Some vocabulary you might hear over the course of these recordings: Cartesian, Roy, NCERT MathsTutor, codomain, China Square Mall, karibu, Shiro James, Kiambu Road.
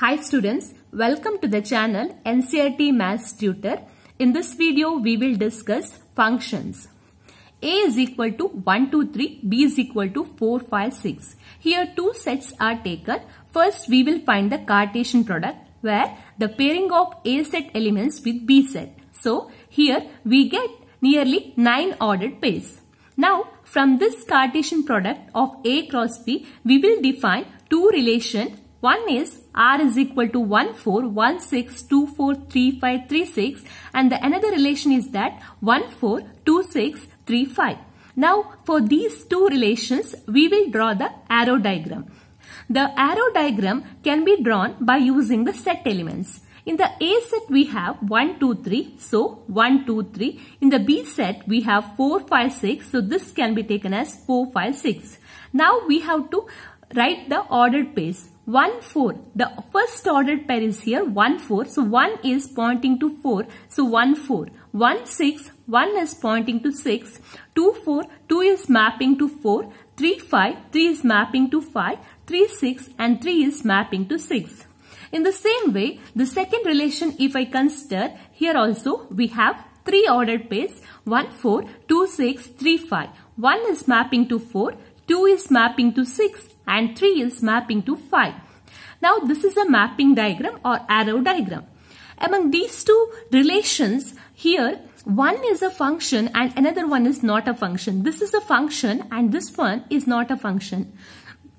Hi students, welcome to the channel NCERT Maths Tutor. In this video, we will discuss functions. A is equal to 1, 2, 3, B is equal to 4, 5, 6. Here two sets are taken. First, we will find the Cartesian product where the pairing of A set elements with B set. So, here we get nearly 9 ordered pairs. Now, from this Cartesian product of A cross B, we will define two relations. One is R is equal to 1, 4, 1, 6, 2, 4, 3, 5, 3, 6, and the another relation is that 1, 4, 2, 6, 3, 5. Now, for these two relations, we will draw the arrow diagram. The arrow diagram can be drawn by using the set elements. In the A set, we have 1, 2, 3. So, 1, 2, 3. In the B set, we have 4, 5, 6. So, this can be taken as 4, 5, 6. Now, we have to write the ordered pairs. 1, 4. The first ordered pair is here 1, 4. So, 1 is pointing to 4. So, 1, 4. 1, 6. 1 is pointing to 6. 2, 4. 2 is mapping to 4. 3, 5. 3 is mapping to 5. 3, 6. And 3 is mapping to 6. In the same way, the second relation, if I consider, here also we have three ordered pairs 1, 4, 2, 6, 3, 5. 1 is mapping to 4, 2 is mapping to 6 and 3 is mapping to 5. Now this is a mapping diagram or arrow diagram. Among these two relations here, one is a function and another one is not a function. This is a function and this one is not a function.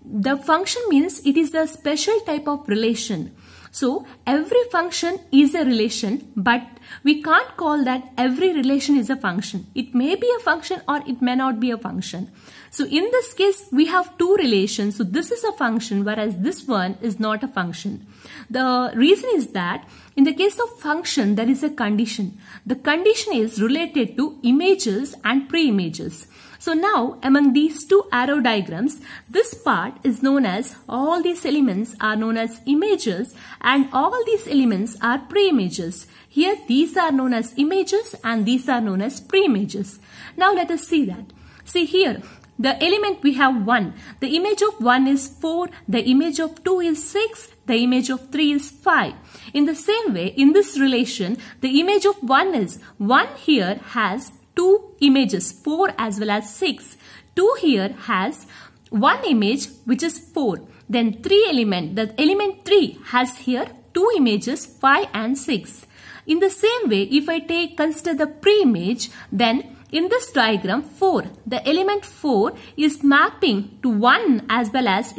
The function means it is a special type of relation. So, every function is a relation, but we can't call that every relation is a function. It may be a function or it may not be a function. So, in this case, we have two relations. So, this is a function, whereas this one is not a function. The reason is that in the case of function, there is a condition. The condition is related to images and pre-images. So now, among these two arrow diagrams, this part is known as, all these elements are known as images and all these elements are pre-images. Here, these are known as images and these are known as pre-images. Now, let us see that. See here, the element we have 1. The image of 1 is 4. The image of 2 is 6. The image of 3 is 5. In the same way, in this relation, the image of 1 is 1 here has two images 4 as well as 6. 2 here has one image which is 4. Then 3 element. The element 3 has here two images 5 and 6. In the same way, if I consider the pre-image, then in this diagram 4, the element 4 is mapping to 1 as well as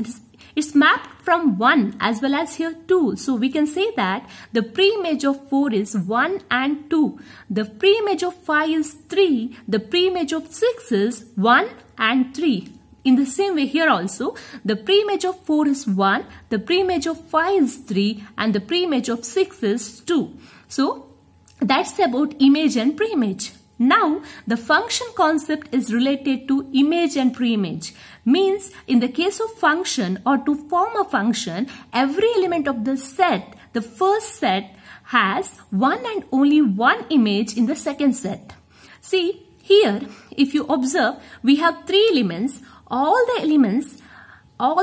it's mapped from 1 as well as here 2. So, we can say that the pre-image of 4 is 1 and 2. The pre-image of 5 is 3. The pre-image of 6 is 1 and 3. In the same way here also, the pre-image of 4 is 1. The pre-image of 5 is 3. And the pre-image of 6 is 2. So, that's about image and pre-image. Now, the function concept is related to image and pre-image. Means, in the case of function or to form a function, every element of the set, the first set, has one and only one image in the second set. See, here, if you observe, we have three elements. All the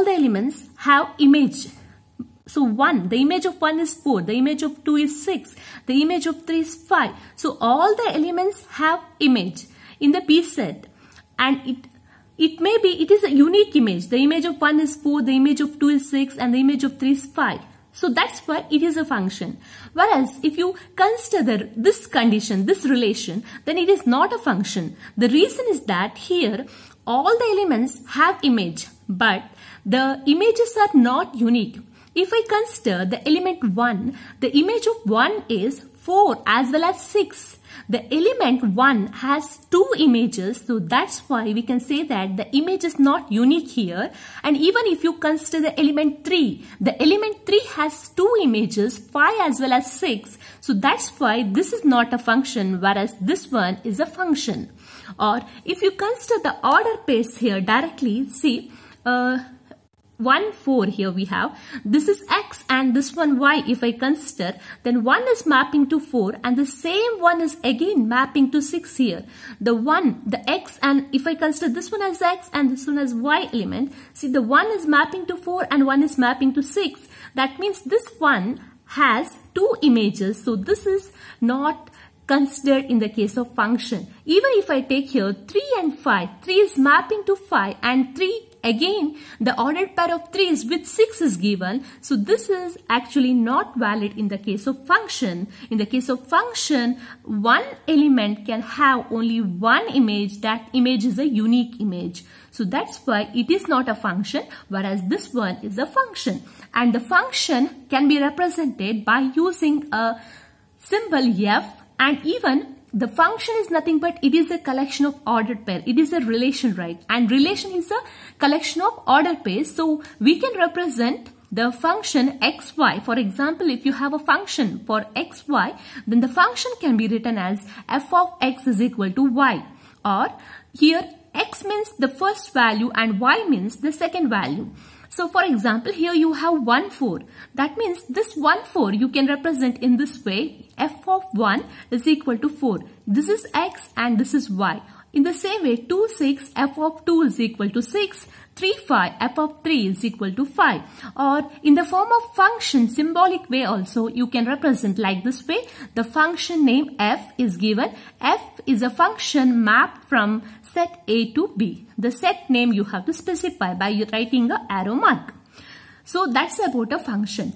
elements have image. So, 1, the image of 1 is 4, the image of 2 is 6, the image of 3 is 5. So, all the elements have image in the B set. And it is a unique image. The image of 1 is 4, the image of 2 is 6, and the image of 3 is 5. So, that's why it is a function. Whereas, if you consider this condition, this relation, then it is not a function. The reason is that here, all the elements have image, but the images are not unique. If I consider the element 1, the image of 1 is 4 as well as 6. The element 1 has two images, so that's why we can say that the image is not unique here. And even if you consider the element 3 has two images, 5 as well as 6. So that's why this is not a function, whereas this one is a function. Or if you consider the order pairs here directly, see, 1, 4 here we have. This is x and this one y if I consider. Then 1 is mapping to 4 and the same one is again mapping to 6 here. The 1, the x, and if I consider this one as x and this one as y element. See, the 1 is mapping to 4 and 1 is mapping to 6. That means this one has two images. So this is not considered in the case of function. Even if I take here 3 and 5, 3 is mapping to 5 and 3 again the ordered pair of 3s with 6 is given. So this is actually not valid in the case of function. In the case of function, one element can have only one image. That image is a unique image. So that's why it is not a function, whereas this one is a function. And the function can be represented by using a symbol f, and even the function is nothing but it is a collection of ordered pair. It is a relation, right? And relation is a collection of ordered pairs. So we can represent the function xy. For example, if you have a function for xy, then the function can be written as f of x is equal to y. Or here x means the first value and y means the second value. So for example, here you have 1, 4. That means this 1, 4 you can represent in this way. F of 1 is equal to 4. This is x and this is y. In the same way, 2, 6, f of 2 is equal to 6. 3, 5, f of 3 is equal to 5. Or in the form of function, symbolic way also, you can represent like this way. The function name f is given. F is a function mapped from set A to B. The set name you have to specify by writing an arrow mark. So that's about a function.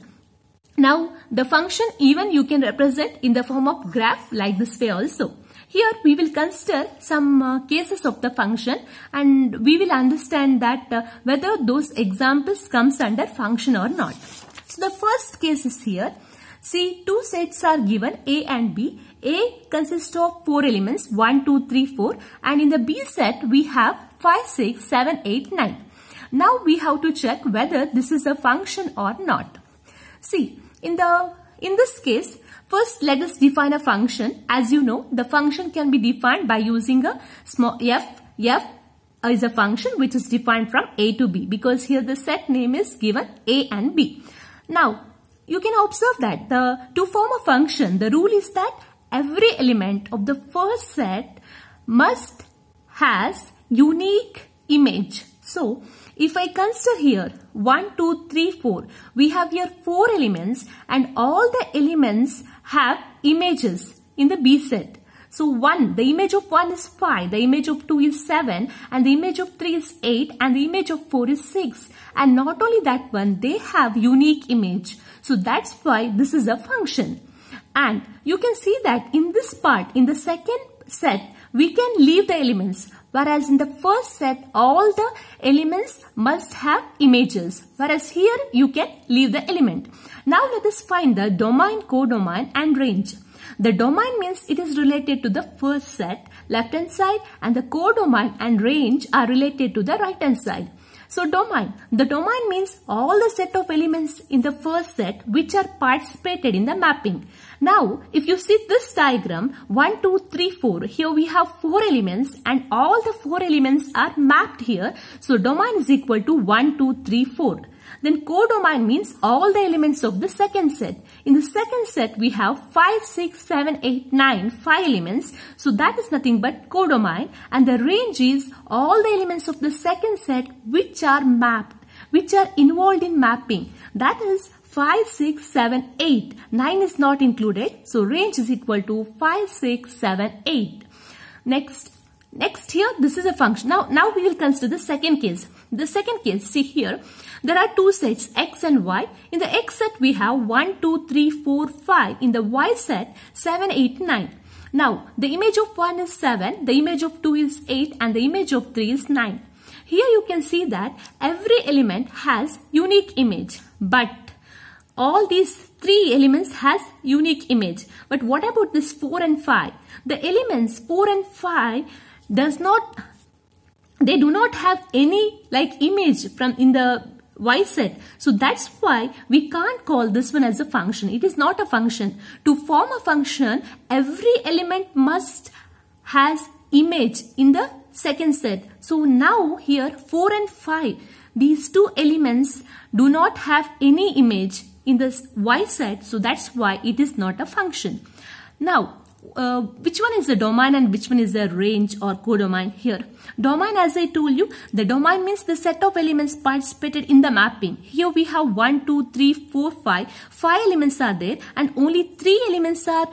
Now the function even you can represent in the form of graph like this way also. Here we will consider some cases of the function and we will understand that whether those examples comes under function or not. So the first case is here. See, two sets are given A and B. A consists of 4 elements 1, 2, 3, 4 and in the B set we have 5, 6, 7, 8, 9. Now we have to check whether this is a function or not. See, in this case, first let us define a function. As you know, the function can be defined by using a small f. F is a function which is defined from A to B because here the set name is given A and B. Now, you can observe that to form a function, the rule is that every element of the first set must has unique image. So, if I consider here 1, 2, 3, 4, we have here 4 elements and all the elements have images in the B set. So 1, the image of 1 is 5, the image of 2 is 7 and the image of 3 is 8 and the image of 4 is 6. And not only that one, they have unique image. So that's why this is a function. And you can see that in this part, in the second set, we can leave the elements. Whereas in the first set, all the elements must have images. Whereas here, you can leave the element. Now let us find the domain, codomain and range. The domain means it is related to the first set, left hand side, and the codomain and range are related to the right hand side. So domain. The domain means all the set of elements in the first set which are participated in the mapping. Now, if you see this diagram, 1, 2, 3, 4. Here we have 4 elements and all the 4 elements are mapped here. So domain is equal to 1, 2, 3, 4. Then codomain means all the elements of the second set. In the second set, we have 5, 6, 7, 8, 9, 5 elements. So that is nothing but codomain. And the range is all the elements of the second set which are mapped, which are involved in mapping. That is 5, 6, 7, 8. 9 is not included. So range is equal to 5, 6, 7, 8. Next here, this is a function. Now we will consider the second case. The second case, see here, there are two sets, x and y. In the x set, we have 1, 2, 3, 4, 5. In the y set, 7, 8, 9. Now, the image of 1 is 7, the image of 2 is 8, and the image of 3 is 9. Here you can see that every element has unique image, but all these 3 elements has unique image. But what about this 4 and 5? The elements 4 and 5 do not have any like image from in the y set. So that's why we can't call this one as a function. It is not a function. To form a function, every element must has image in the second set. So now here 4 and 5, these two elements do not have any image in this y set, so that's why it is not a function. Now, which one is the domain and which one is the range or codomain here? Domain, as I told you, the domain means the set of elements participated in the mapping. Here we have 1, 2, 3, 4, 5. 5 elements are there and only 3 elements are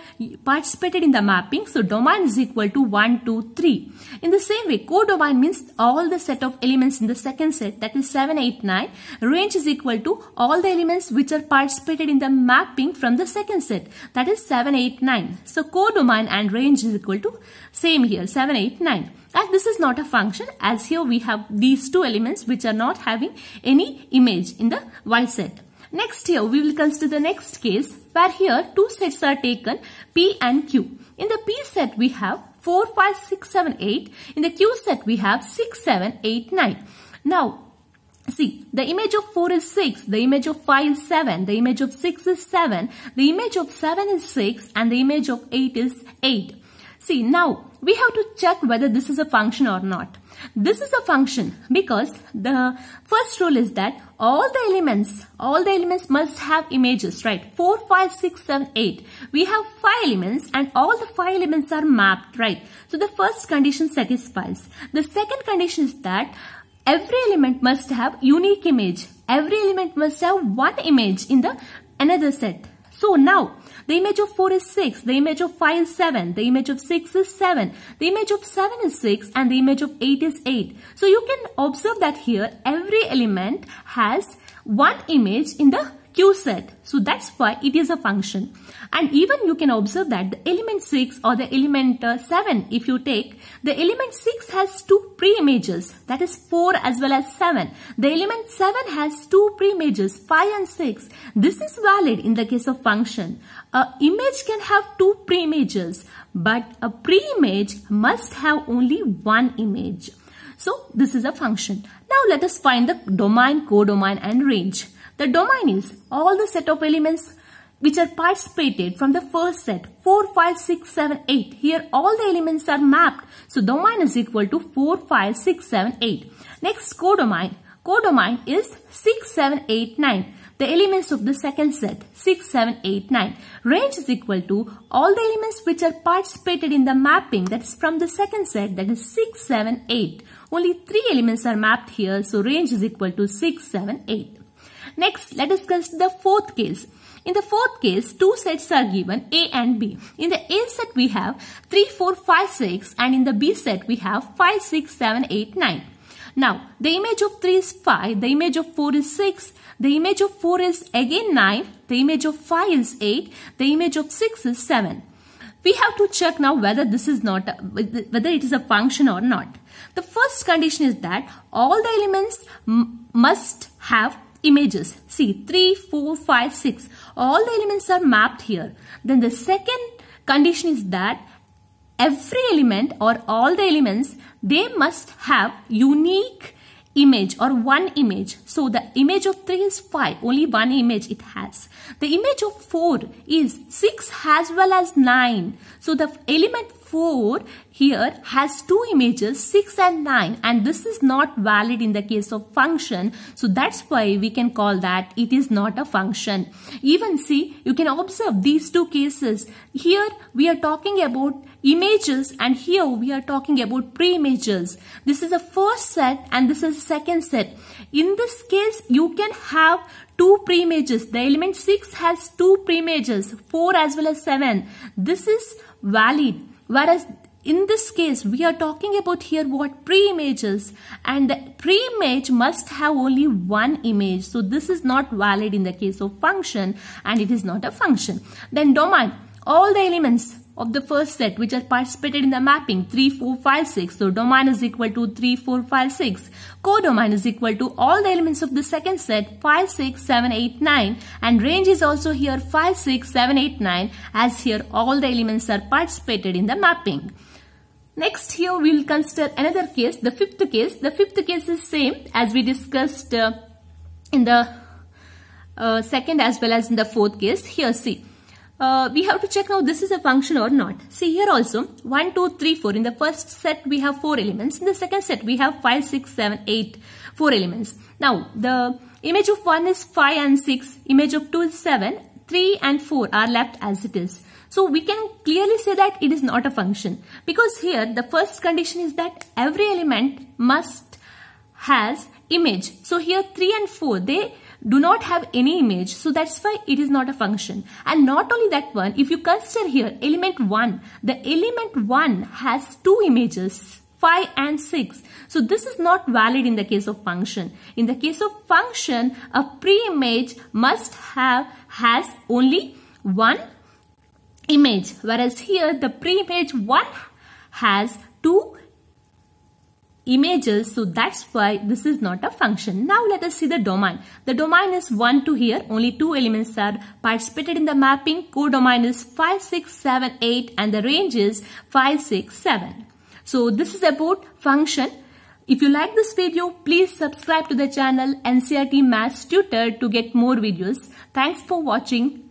participated in the mapping. So domain is equal to 1, 2, 3. In the same way, codomain means all the set of elements in the second set, that is 7, 8, 9. Range is equal to all the elements which are participated in the mapping from the second set, that is 7, 8, 9. So codomain and range is equal to same here, 7, 8, 9. And this is not a function, as here we have these two elements which are not having any image in the Y set. Next here we will consider the next case where here two sets are taken, P and Q. In the P set we have 4, 5, 6, 7, 8. In the Q set we have 6, 7, 8, 9. Now, see, the image of 4 is 6, the image of 5 is 7, the image of 6 is 7, the image of 7 is 6 and the image of 8 is 8. See, now we have to check whether this is a function or not. This is a function because the first rule is that all the elements must have images, right? 4, 5, 6, 7, 8. We have 5 elements and all the 5 elements are mapped, right? So the first condition satisfies. The second condition is that every element must have unique image. Every element must have one image in the another set. So now, the image of 4 is 6, the image of 5 is 7, the image of 6 is 7, the image of 7 is 6 and the image of 8 is 8. So you can observe that here every element has one image in the Q set. So that's why it is a function. And even you can observe that the element 6 or the element 7, if you take, the element 6 has two pre-images, that is 4 as well as 7. The element 7 has two pre-images, 5 and 6. This is valid in the case of function. An image can have two pre-images, but a pre-image must have only one image. So this is a function. Now let us find the domain, codomain and range. The domain is all the set of elements which are participated from the first set, 4, 5, 6, 7, 8. Here all the elements are mapped. So domain is equal to 4, 5, 6, 7, 8. Next, codomain. Codomain is 6, 7, 8, 9. The elements of the second set, 6, 7, 8, 9. Range is equal to all the elements which are participated in the mapping, that is from the second set, that is 6, 7, 8. Only 3 elements are mapped here. So range is equal to 6, 7, 8. Next, let us consider the fourth case. In the fourth case, two sets are given, A and B. In the A set, we have 3, 4, 5, 6 and in the B set, we have 5, 6, 7, 8, 9. Now, the image of 3 is 5, the image of 4 is 6, the image of 4 is again 9, the image of 5 is 8, the image of 6 is 7. We have to check now whether this is not a, whether it is a function or not. The first condition is that all the elements must have images. See, 3, 4, 5, 6. All the elements are mapped here. Then the second condition is that every element or all the elements, they must have unique image or one image. So the image of 3 is 5, only one image it has. The image of 4 is 6 as well as 9. So the element 4 here has two images, 6 and 9, and this is not valid in the case of function. So that's why we can call that it is not a function. Even see, you can observe these two cases. Here we are talking about images and here we are talking about pre-images. This is the first set and this is the second set. In this case, you can have two pre-images. The element 6 has two pre-images, 4 as well as 7. This is valid. Whereas in this case, we are talking about here what pre-images, and the pre-image must have only one image. So this is not valid in the case of function and it is not a function. Then domain, all the elements of the first set which are participated in the mapping, 3, 4, 5, 6. So domain is equal to 3, 4, 5, 6. Codomain is equal to all the elements of the second set, 5, 6, 7, 8, 9. And range is also here 5, 6, 7, 8, 9, as here all the elements are participated in the mapping. Next here we will consider another case, the fifth case. The fifth case is same as we discussed in the second as well as in the fourth case. Here see. We have to check now this is a function or not. See here also 1, 2, 3, 4. In the first set we have 4 elements. In the second set we have 5, 6, 7, 8. 4 elements. Now, the image of 1 is 5 and 6, image of 2 is 7, 3 and 4 are left as it is. So we can clearly say that it is not a function, because here the first condition is that every element must has image. So here 3 and 4, they do not have any image, so that's why it is not a function. And not only that one, if you consider here element 1, the element 1 has two images, 5 and 6. So this is not valid in the case of function. In the case of function, a pre-image must has only one image, whereas here the pre-image 1 has two images, so that's why this is not a function. Now let us see the domain. The domain is 1 to here. Only two elements are participated in the mapping. Codomain is 5, 6, 7, 8 and the range is 5, 6, 7. So this is about function. If you like this video, please subscribe to the channel NCERT Maths Tutor to get more videos. Thanks for watching.